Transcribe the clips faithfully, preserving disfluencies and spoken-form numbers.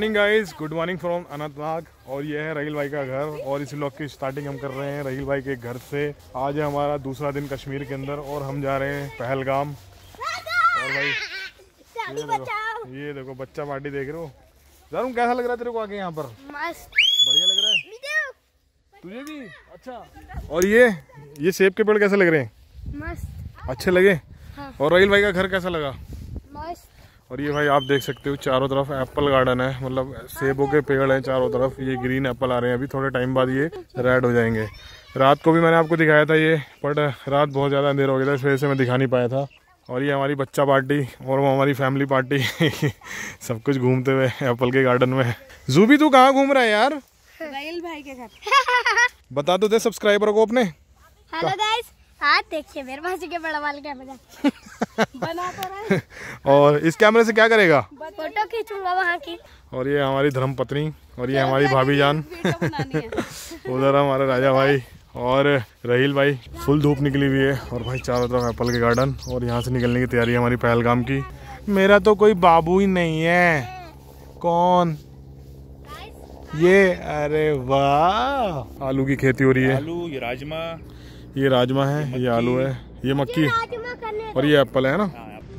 Morning guys, good morning from Anantnag. और ये है रहील भाई का घर और इस व्लॉग की स्टार्टिंग हम कर रहे हैं रहील भाई के घर से। आज है हमारा दूसरा दिन कश्मीर के अंदर और हम जा रहे हैं पहलगाम। और भाई ये देखो, ये देखो बच्चा पार्टी देख रहे हो। दारू कैसा लग रहा है तेरे को आके यहाँ पर? बढ़िया लग रहा है तुझे भी? अच्छा। और ये ये सेब के पेड़ कैसे लग रहे हैं? अच्छे लगे। और रहील भाई का घर कैसा लगा? और ये भाई आप देख सकते हो चारों तरफ एप्पल गार्डन है, मतलब सेबों के पेड़ हैं चारों तरफ। ये ग्रीन एप्पल आ रहे हैं, अभी थोड़े टाइम बाद ये रेड हो जाएंगे। रात को भी मैंने आपको दिखाया था ये, बट रात बहुत ज़्यादा अंधेरा हो गया था इस वजह से मैं दिखा नहीं पाया था। और ये हमारी बच्चा पार्टी और वो हमारी फैमिली पार्टी सब कुछ घूमते हुए एप्पल के गार्डन में। जूबी तू कहाँ घूम रहा है यार? रहील भाई के घर। बता दो दे सब्सक्राइबर को अपने। हाँ देखिए मेरे पास के बड़ा वाला कैमरा बना तो रहा है। और इस कैमरे से क्या करेगा? फोटो खींचूंगा वहाँ की। और ये हमारी धर्मपत्नी और ये हमारी भाभी जान। उधर हमारा राजा भाई और रहील भाई। फुल धूप निकली हुई है और भाई चारों तरफ एप्पल के गार्डन। और यहाँ से निकलने की तैयारी है हमारी पहलगाम की। मेरा तो कोई बाबू ही नहीं है। कौन ये? अरे वाह, आलू की खेती हो रही है। आलू, ये राजमा, ये राजमा है, ये आलू है, ये मक्की और ये एप्पल है ना।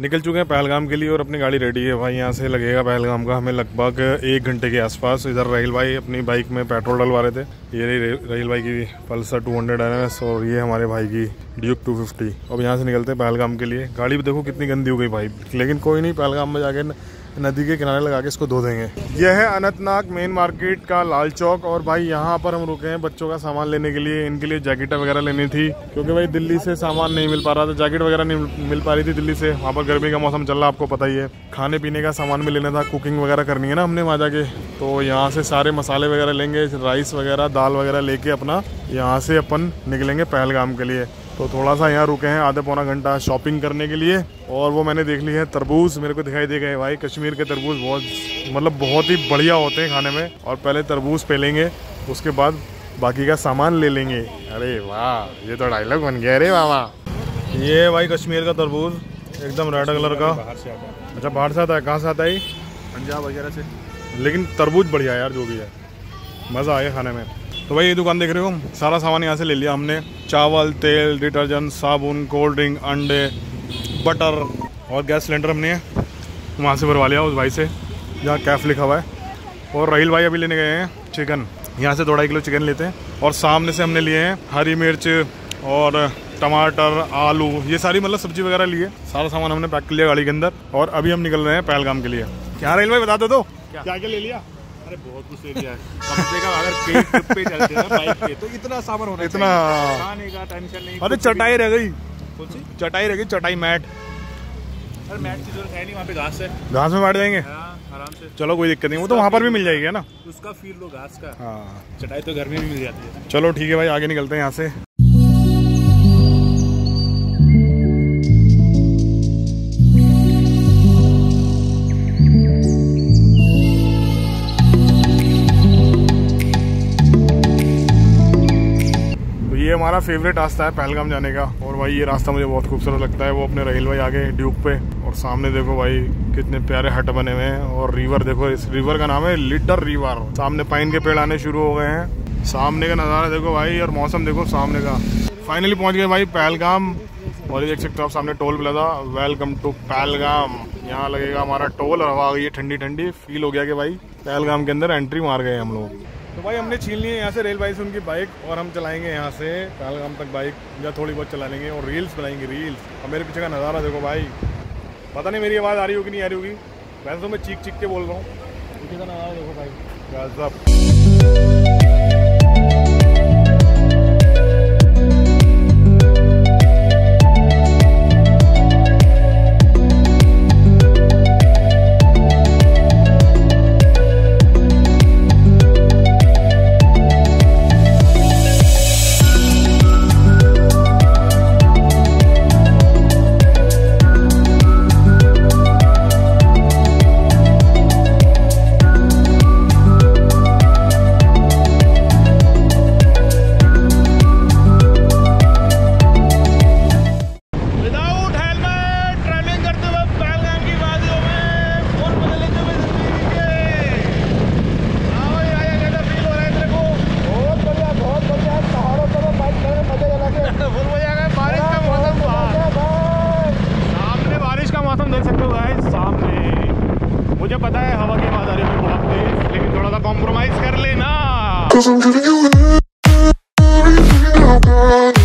निकल चुके हैं पहलगाम के लिए और अपनी गाड़ी रेडी है भाई। यहाँ से लगेगा पहलगाम का हमें लगभग एक घंटे के आसपास। इधर रहील भाई अपनी बाइक में पेट्रोल डलवा रहे थे। ये रहील भाई की Pulsar two hundred N S और ये हमारे भाई की ड्यूक टू फिफ्टी। अब यहाँ से निकलते हैं पहलगाम के लिए। गाड़ी भी देखो कितनी गंदी हो गई भाई, लेकिन कोई नहीं, पहलगाम में जाके नदी के किनारे लगा के इसको धो देंगे। यह है अनंतनाग मेन मार्केट का लाल चौक। और भाई यहाँ पर हम रुके हैं बच्चों का सामान लेने के लिए। इनके लिए जैकेट वगैरह लेनी थी क्योंकि भाई दिल्ली से सामान नहीं मिल पा रहा था, जैकेट वगैरह नहीं मिल पा रही थी दिल्ली से। वहाँ पर गर्मी का मौसम चल रहा है, आपको पता ही है। खाने पीने का सामान भी लेना था, कुकिंग वगैरह करनी है ना हमने वहाँ जाके। तो यहाँ से सारे मसाले वगैरह लेंगे, राइस वगैरह, दाल वगैरह लेके अपना यहाँ से अपन निकलेंगे पहलगाम के लिए। तो थोड़ा सा यहाँ रुके हैं आधे पौना घंटा शॉपिंग करने के लिए। और वो मैंने देख ली है तरबूज, मेरे को दिखाई दे गए भाई। कश्मीर के तरबूज बहुत मतलब बहुत ही बढ़िया होते हैं खाने में। और पहले तरबूज पे लेंगे, उसके बाद बाकी का सामान ले लेंगे। अरे वाह, ये तो डायलॉग बन गया। अरे वाह, ये भाई कश्मीर का तरबूज एकदम रेड कलर का। अच्छा, बाहर से आता है? कहाँ से आता है? पंजाब वगैरह से। लेकिन तरबूज बढ़िया यार, जो भी है मज़ा आया खाने में। तो भाई ये दुकान देख रहे हो, सारा सामान यहाँ से ले लिया हमने। चावल, तेल, डिटर्जेंट, साबुन, कोल्ड ड्रिंक, अंडे, बटर और गैस सिलेंडर हमने वहाँ से भरवा लिया उस भाई से जहाँ कैफ लिखा हुआ है। और रहील भाई अभी लेने गए हैं चिकन, यहाँ से दो ढाई किलो चिकन लेते हैं। और सामने से हमने लिए हैं हरी मिर्च और टमाटर, आलू, ये सारी मतलब सब्जी वगैरह लिए। सारा सामान हमने पैक कर लिया गाड़ी के अंदर और अभी हम निकल रहे हैं पहलगाम के लिए। क्या रहील भाई बता दो तो क्या क्या ले लिया? अरे बहुत कुछ ले लिया है। कम से कम अगर पेट ट्रिप पे चलते हैं बाइक पे तो इतना सामान होना इतना चाहिए, खाने का टेंशन नहीं। अरे चटाई रह गई, चटाई रह गई, चटाई मैट। अरे मैट की जरूरत है नहीं, वहाँ पे घास है, घास में बैठ जाएंगे आराम से। चलो कोई दिक्कत नहीं, वो तो वहाँ पर भी मिल जाएगी ना, उसका फील लो घास का। हाँ, चटाई तो घर में भी मिल जाती है। चलो ठीक है भाई, आगे निकलते हैं यहाँ से। ये हमारा फेवरेट रास्ता है पहलगाम जाने का। और भाई ये रास्ता मुझे बहुत खूबसूरत लगता है। वो अपने रहील भाई आगे ड्यूक पे, और सामने देखो भाई कितने प्यारे हट बने हुए हैं। और रिवर देखो, इस रिवर का नाम है लिडर रिवर। सामने पाइन के पेड़ आने शुरू हो गए हैं। सामने का नज़ारा देखो भाई और मौसम देखो सामने का। फाइनली पहुँच गए भाई पहलगाम। और ये देख सकते हो आप सामने टोल मिला था, वेलकम टू पहलगाम। यहाँ लगेगा हमारा टोल। और हवा गई है ठंडी ठंडी, फील हो गया कि भाई पहलगाम के अंदर एंट्री मार गए हम लोग। तो भाई हमने छीन ली है यहाँ से रहील भाई से उनकी बाइक और हम चलाएंगे यहाँ से पहलगाम तक बाइक, या थोड़ी बहुत चला लेंगे और रील्स बनाएंगे रील्स। और मेरे पीछे का नज़ारा देखो भाई, पता नहीं मेरी आवाज़ आ रही होगी नहीं आ रही होगी, वैसे तो मैं चीख चीख के बोल रहा हूँ। पीछे का नज़ारा देखो भाई 'Cause I'm giving you everything I got.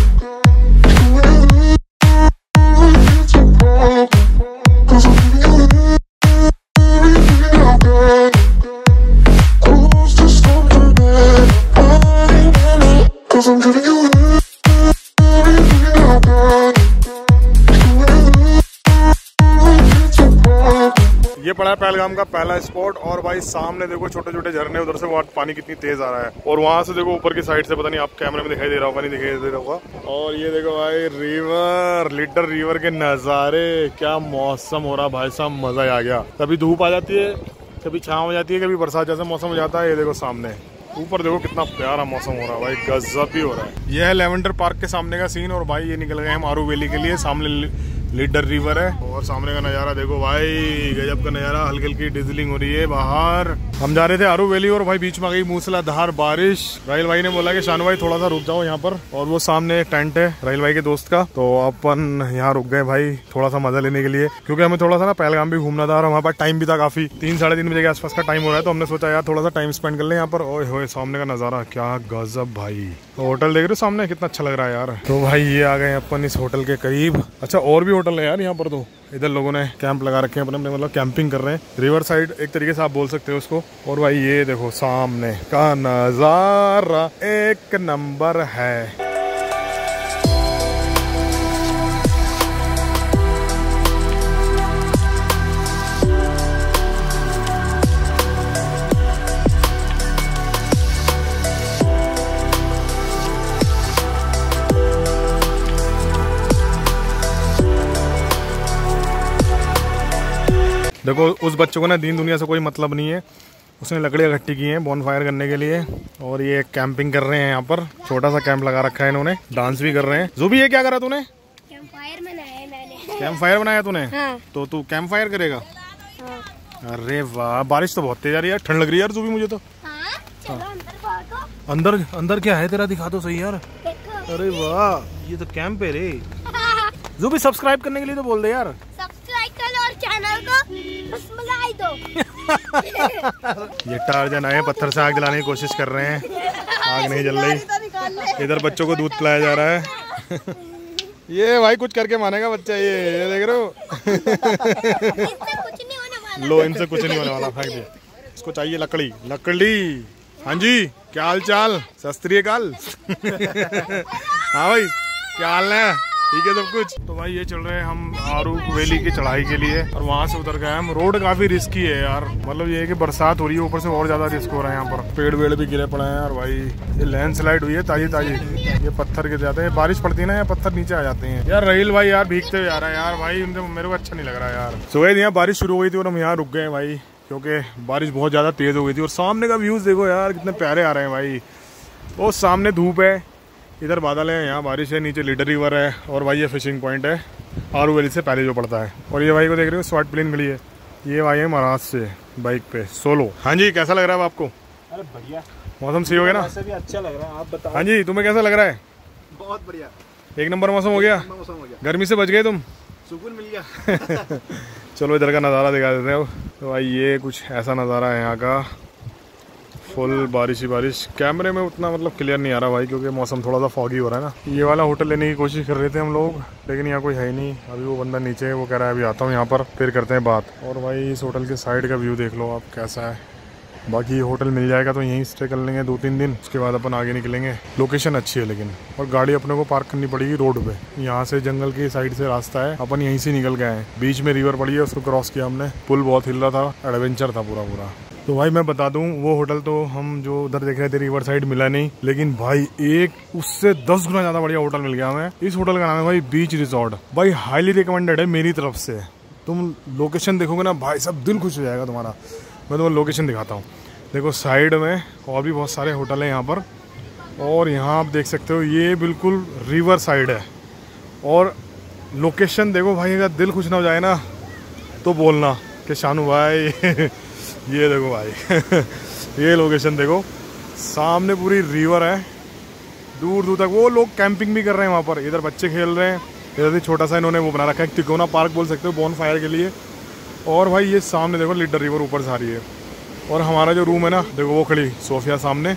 ये पड़ा है पहलगाम का पहला स्पॉट। और भाई सामने देखो छोटे छोटे झरने, उधर से वहाँ पानी कितनी तेज आ रहा है। और वहाँ से देखो ऊपर की साइड से, पता नहीं आप कैमरे में दिखाई दे रहा होगा, नहीं दिखाई दे रहा होगा। और ये देखो भाई रिवर, लिडर रिवर के नज़ारे, क्या मौसम हो रहा भाई साहब, मजा ही आ गया। कभी धूप आ जाती है, कभी छाँव हो जाती है, कभी बरसात जैसा मौसम हो जाता है। ये देखो सामने ऊपर देखो कितना प्यारा मौसम हो रहा है भाई, गजब ही हो रहा है। यह है लेवेंडर पार्क के सामने का सीन। और भाई ये निकल गए हम आरू वैली के लिए। सामने लिडर रिवर है और सामने का नज़ारा देखो भाई, गजब का नज़ारा। हल्की हल्की डिजलिंग हो रही है बाहर। हम जा रहे थे आरू वैली और भाई बीच में आ गई मूसलाधार बारिश। राहिल भाई ने बोला कि शान भाई थोड़ा सा रुक जाओ यहाँ पर, और वो सामने टेंट है राहिल भाई के दोस्त का, तो अपन यहाँ रुक गए भाई थोड़ा सा मजा लेने के लिए, क्योंकि हमें थोड़ा सा ना पहलगाम भी घूमना था और हमारे पास टाइम भी था काफी। तीन साढ़े तीन बजे के आसपास का टाइम हो रहा है, तो हमने सोचा यार थोड़ा सा टाइम स्पेंड कर लें यहाँ पर। और सामने का नज़ारा क्या गजब भाई, होटल देख रहे हो सामने, कितना अच्छा लग रहा है यार। तो भाई ये आ गए अपन इस होटल के करीब। अच्छा और भी होटल है यार यहाँ पर, तो इधर लोगों ने कैंप लगा रखे हैं अपने अपने, मतलब कैंपिंग कर रहे हैं। रिवर साइड एक तरीके से आप बोल सकते हो उसको। और भाई ये देखो सामने का नज़ारा, एक नंबर है। देखो उस बच्चों को ना दीन दुनिया से कोई मतलब नहीं है, उसने लकड़ियाँ इकट्ठी की हैं बॉनफायर करने के लिए, और ये कैंपिंग कर रहे हैं यहाँ पर। छोटा सा कैंप लगा रखा है इन्होंने, डांस भी कर रहे हैं। जो भी ये क्या करा तूने? कैंप फायर बनाया मैंने। कैंप फायर बनाया तूने? हाँ। तो तू कैंप फायर करेगा? हाँ। अरे वाह, बारिश तो बहुत तेज आ रही है, ठंड लग रही है यार जो भी मुझे तो। हाँ, चलो अंदर, अंदर अंदर क्या है तेरा, दिखा दो सही यार। अरे वाह, ये तो कैंप है रे। जो भी सब्सक्राइब करने के लिए तो बोल दे यार, चैनल को रसमलाई दो। ये टार्जन आए, पत्थर से आग जलाने की कोशिश कर रहे हैं, आग नहीं जल रही। इधर बच्चों को दूध पिलाया जा रहा है। ये भाई कुछ करके मानेगा बच्चा, ये ये देख रहे हो। लो इनसे कुछ नहीं होने वाला, फेंक दे। इसको चाहिए लकड़ी, लकड़ी। हाँ जी, क्या हाल चाल, शास्त्रीय काल। हाँ भाई क्या हाल है, ठीक है सब कुछ। तो भाई ये चल रहे हैं हम आरू वैली की चढ़ाई के लिए, और वहाँ से उतर गए हम। रोड काफी रिस्की है यार, मतलब ये है कि बरसात हो रही है ऊपर से, और ज्यादा रिस्क हो रहा है। यहाँ पर पेड़ वेड़ भी गिरे पड़े हैं। और भाई ये लैंडस्लाइड हुई है ताजी ताजी, ये पत्थर गिर जाते हैं, बारिश पड़ती है ना, ये पत्थर नीचे आ जाते हैं यार। राहिल भाई यार भीगते हुए आ रहा है यार, भाई उनसे मेरे को अच्छा नहीं लग रहा यार। सुबह यहाँ बारिश शुरू हुई थी और हम यहाँ रुक गए भाई, क्योंकि बारिश बहुत ज्यादा तेज हो गई थी। और सामने का व्यूज देखो यार, कितने प्यारे आ रहे हैं भाई। वो सामने धूप है, इधर बादल है, यहाँ बारिश है, नीचे लिडर रिवर है, और भाई ये फिशिंग पॉइंट है आरू वैली से पहले जो पड़ता है। और ये भाई को देख रहे हो, स्वाट प्लेन मिली है। ये भाई है महाराष्ट्र से बाइक पे सोलो। हाँ जी, कैसा लग रहा है आपको? अरे बढ़िया, मौसम सही हो गया ना? वैसे भी अच्छा लग रहा है, आप बताओ। हाँ जी, तुम्हें कैसा लग रहा है? बहुत बढ़िया, एक नंबर मौसम हो गया, गर्मी से बच गए तुम, सुकून मिल गया। चलो इधर का नज़ारा दिखा देते हैं। तो भाई ये कुछ ऐसा नज़ारा है यहाँ का, फुल बारिश ही बारिश। कैमरे में उतना मतलब क्लियर नहीं आ रहा भाई, क्योंकि मौसम थोड़ा सा फॉगी हो रहा है ना। ये वाला होटल लेने की कोशिश कर रहे थे हम लोग, लेकिन यहाँ कोई है ही नहीं। अभी वो बंदा नीचे है, वो कह रहा है अभी आता हूँ यहाँ पर, फिर करते हैं बात। और भाई इस होटल के साइड का व्यू देख लो आप कैसा है। बाकी होटल मिल जाएगा तो यहीं स्टे कर लेंगे दो तीन दिन, उसके बाद अपन आगे निकलेंगे। लोकेशन अच्छी है लेकिन, और गाड़ी अपने को पार्क करनी पड़ेगी रोड पे। यहाँ से जंगल की साइड से रास्ता है, अपन यहीं से निकल गए हैं। बीच में रिवर पड़ी है, उसको क्रॉस किया हमने, पुल बहुत हिल रहा था, एडवेंचर था पूरा पूरा। तो भाई मैं बता दूं, वो होटल तो हम जो उधर देख रहे थे रिवर साइड मिला नहीं, लेकिन भाई एक उससे दस गुना ज़्यादा बढ़िया होटल मिल गया हमें। इस होटल का नाम है भाई बीच रिजॉर्ट। भाई हाईली रिकमेंडेड है मेरी तरफ से। तुम लोकेशन देखोगे ना भाई सब, दिल खुश हो जाएगा तुम्हारा। मैं तुम्हें लोकेशन दिखाता हूँ, देखो साइड में और भी बहुत सारे होटल हैं यहाँ पर। और यहाँ आप देख सकते हो ये बिल्कुल रिवर साइड है, और लोकेशन देखो भाई, अगर दिल खुश ना हो जाए ना तो बोलना कि शानू भाई। ये देखो भाई, ये लोकेशन देखो, सामने पूरी रिवर है, दूर दूर तक। वो लोग कैंपिंग भी कर रहे हैं वहाँ पर, इधर बच्चे खेल रहे हैं। इधर भी छोटा सा इन्होंने वो बना रखा है, तिकोना पार्क बोल सकते हो, बॉनफायर के लिए। और भाई ये सामने देखो लिडर रिवर ऊपर से आ रही है। और हमारा जो रूम है ना देखो, वो खड़ी सोफिया सामने,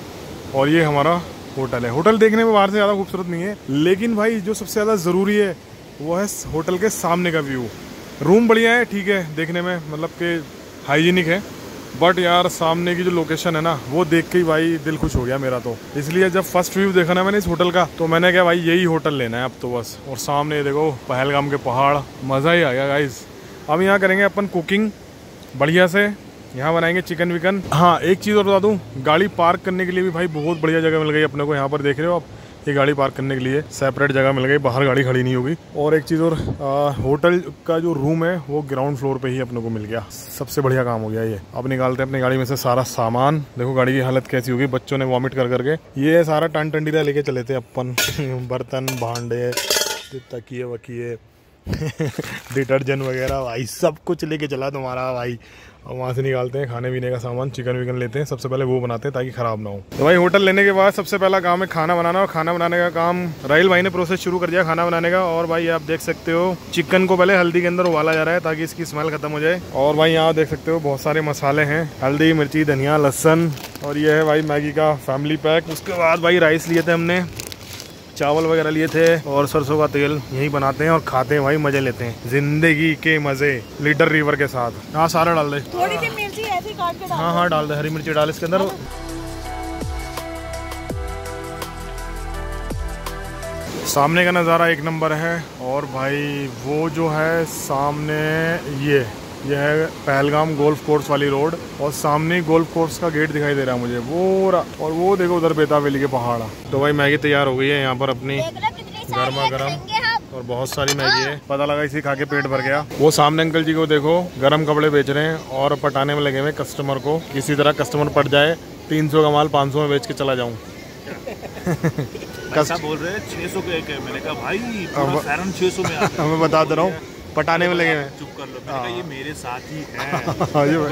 और ये हमारा होटल है। होटल देखने में बाहर से ज़्यादा खूबसूरत नहीं है, लेकिन भाई जो सबसे ज़्यादा ज़रूरी है वो है होटल के सामने का व्यू। रूम बढ़िया है, ठीक है, देखने में मतलब कि हाइजीनिक है, बट यार सामने की जो लोकेशन है ना वो देख के ही भाई दिल खुश हो गया मेरा। तो इसलिए जब फर्स्ट व्यू देखा ना मैंने इस होटल का, तो मैंने कहा भाई यही होटल लेना है अब तो बस। और सामने देखो पहलगाम के पहाड़, मज़ा ही आ गया गाइस। अब यहाँ करेंगे अपन कुकिंग बढ़िया से, यहाँ बनाएंगे चिकन विकन। हाँ एक चीज़ और बता दूँ, गाड़ी पार्क करने के लिए भी भाई बहुत बढ़िया जगह मिल गई अपने को। यहाँ पर देख रहे हो आप, ये गाड़ी पार्क करने के लिए सेपरेट जगह मिल गई, बाहर गाड़ी खड़ी नहीं होगी। और एक चीज़ और, आ, होटल का जो रूम है वो ग्राउंड फ्लोर पे ही अपने को मिल गया, सबसे बढ़िया काम हो गया ये। अब निकालते हैं अपनी गाड़ी में से सारा सामान। देखो गाड़ी की हालत कैसी होगी, बच्चों ने वॉमिट कर करके ये सारा टन टंडीरा लेके चले थे अपन। बर्तन, भांडे, तकिए वकिए, डिटर्जेंट वगैरह भाई सब कुछ लेके चला तुम्हारा भाई। और वहाँ से निकालते हैं खाने पीने का सामान, चिकन विकन लेते हैं, सबसे पहले वो बनाते हैं ताकि ख़राब ना हो। तो भाई होटल लेने के बाद सबसे पहला काम है खाना बनाना, और खाना बनाने का काम राहिल भाई ने प्रोसेस शुरू कर दिया खाना बनाने का। और भाई आप देख सकते हो चिकन को पहले हल्दी के अंदर उबाला जा रहा है ताकि इसकी स्मेल ख़त्म हो जाए। और भाई यहाँ देख सकते हो बहुत सारे मसाले हैं, हल्दी, मिर्ची, धनिया, लहसुन। और ये है भाई मैगी का फैमिली पैक। उसके बाद भाई राइस लिए थे हमने, चावल वगैरह लिए थे, और सरसों का तेल। यही बनाते हैं और खाते हैं भाई, मजे लेते हैं जिंदगी के मजे लीडर रिवर के साथ। हाँ सारा डाल दे, थोड़ी सी मिर्ची ऐसी काट के डाल, हाँ हाँ डाल दे, हरी मिर्ची डाल इसके अंदर। सामने का नज़ारा एक नंबर है। और भाई वो जो है सामने ये यह है पहलगाम गोल्फ कोर्स वाली रोड, और सामने गोल्फ कोर्स का गेट दिखाई दे रहा है मुझे वो रा, और वो देखो उधर बेताब वैली के पहाड़। तो भाई मैगी तैयार हो गई है यहाँ पर अपनी, गर्मा गर्म, और बहुत सारी मैगी है। पता लगा इसी खा के पेट भर गया। वो सामने अंकल जी को देखो गर्म कपड़े बेच रहे हैं और पटाने में लगे हुए कस्टमर को, किसी तरह कस्टमर पट जाए। तीन सौ का माल पाँच सौ में बेच के चला जाऊँ। बोल रहे छः सौ का, भाई छः सौ में बता दे रहा हूँ, पटाने में लगे हुए। चुप कर लो, मैंने कहा ये मेरे साथ ही है। तो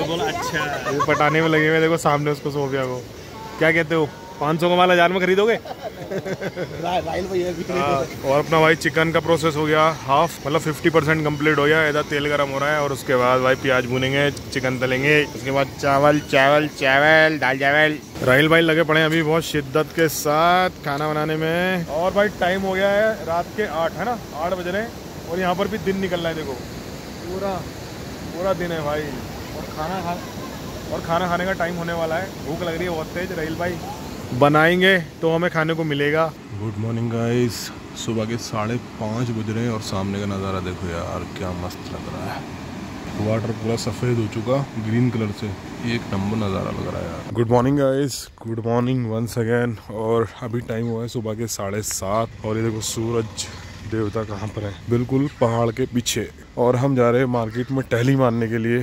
बोला अच्छा है। ये पटाने में लगे हुए, देखो सामने उसको सोफिया को। क्या कहते हो, पाँच सौ का माल हज़ार में खरीदोगे? और अपना भाई चिकन का प्रोसेस हो गया हाफ, मतलब फिफ्टी परसेंट कम्प्लीट हो गया। इधर तेल गर्म हो रहा है, और उसके बाद भाई प्याज भूनेंगे, चिकन तलेंगे, उसके बाद चावल चावल चावल दाल चावल। राहिल भाई लगे पड़े अभी बहुत शिद्दत के साथ खाना बनाने में। और भाई टाइम हो गया है रात के आठ, है ना, आठ बज रहे हैं। और यहाँ पर भी दिन निकल रहा है, देखो पूरा पूरा दिन है भाई। और खाना खा और खाना खाने का टाइम होने वाला है। भूख लग रही है बहुत तेज। राहिल भाई बनाएंगे तो हमें खाने को मिलेगा। गुड मॉर्निंग गाइस, सुबह के साढ़े पाँच बज रहे हैं और सामने का नज़ारा देखो यार, क्या मस्त लग रहा है। वाटर पूरा सफ़ेद हो चुका ग्रीन कलर से, एक नंबर नज़ारा लग रहा है यार। Good morning guys, good morning once again. और अभी टाइम हुआ है सुबह के साढ़े सात, और ये देखो सूरज देवता कहाँ पर है, बिल्कुल पहाड़ के पीछे। और हम जा रहे हैं मार्केट में टहली मारने के लिए।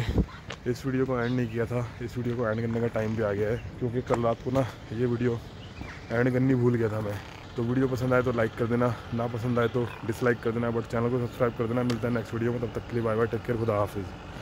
इस वीडियो को एंड नहीं किया था, इस वीडियो को एंड करने का टाइम भी आ गया है, क्योंकि कल रात को ना ये वीडियो एंड करनी भूल गया था मैं। तो वीडियो पसंद आए तो लाइक कर देना, ना पसंद आए तो डिसलाइक कर देना, बट चैनल को सब्सक्राइब कर देना। मिलता है नेक्स्ट वीडियो में, तब तक के लिए बाय बाय, टेक केयर, खुदा हाफिज़।